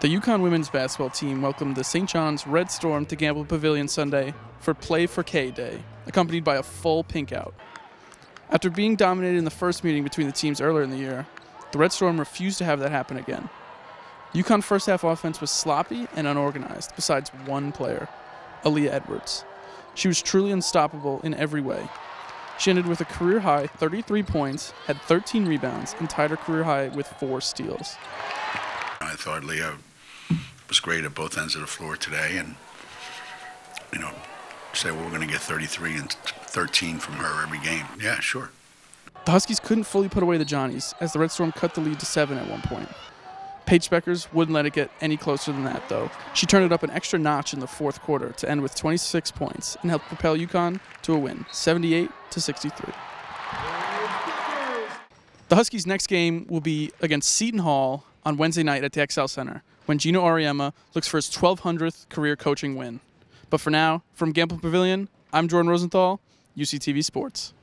The UConn women's basketball team welcomed the St. John's Red Storm to Gamble Pavilion Sunday for Play for K Day, accompanied by a full pinkout. After being dominated in the first meeting between the teams earlier in the year, the Red Storm refused to have that happen again. UConn first half offense was sloppy and unorganized, besides one player, Aaliyah Edwards. She was truly unstoppable in every way. She ended with a career-high 33 points, had 13 rebounds, and tied her career-high with 4 steals. I thought Leah was great at both ends of the floor today, and, you know, say, well, we're going to get 33 and 13 from her every game. Yeah, sure. The Huskies couldn't fully put away the Johnnies, as the Red Storm cut the lead to 7 at one point. Paige Bueckers wouldn't let it get any closer than that, though. She turned it up an extra notch in the fourth quarter to end with 26 points and helped propel UConn to a win, 78-63. The Huskies' next game will be against Seton Hall on Wednesday night at the XL Center, when Gino Auriemma looks for his 1,200th career coaching win. But for now, from Gamble Pavilion, I'm Jordan Rosenthal, UCTV Sports.